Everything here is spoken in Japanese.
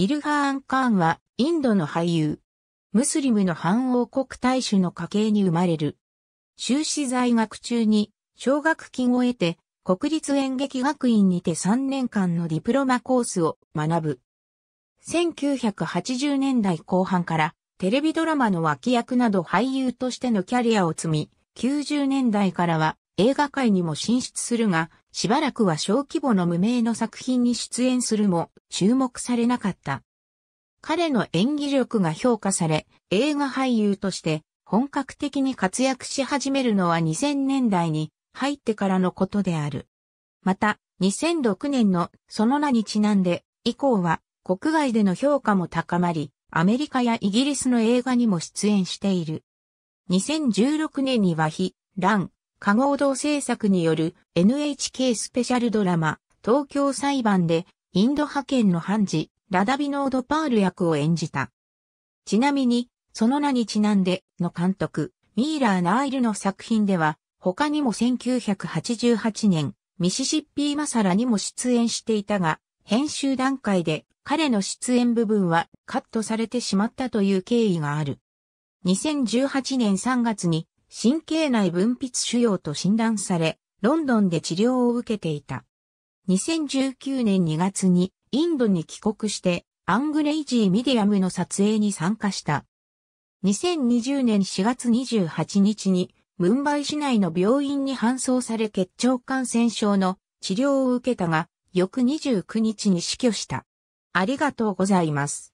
イルファーン・カーンはインドの俳優。ムスリムの反王国大主の家系に生まれる。修士在学中に奨学金を得て国立演劇学院にて3年間のディプロマコースを学ぶ。1980年代後半からテレビドラマの脇役など俳優としてのキャリアを積み、90年代からは映画界にも進出するが、しばらくは小規模の無名の作品に出演するも注目されなかった。彼の演技力が評価され、映画俳優として本格的に活躍し始めるのは2000年代に入ってからのことである。また、2006年のその名にちなんで、以降は国外での評価も高まり、アメリカやイギリスの映画にも出演している。2016年には非蘭華合同制作による NHK スペシャルドラマ、東京裁判でインド派遣の判事、ラダビノード・パール役を演じた。ちなみに、その名にちなんでの監督、ミーラー・ナイルの作品では、他にも1988年、ミシシッピー・マサラにも出演していたが、編集段階で彼の出演部分はカットされてしまったという経緯がある。2018年3月に、神経内分泌腫瘍と診断され、ロンドンで治療を受けていた。2019年2月にインドに帰国してアングレイジー・ミディアムの撮影に参加した。2020年4月28日にムンバイ市内の病院に搬送され血腸感染症の治療を受けたが、翌29日に死去した。ありがとうございます。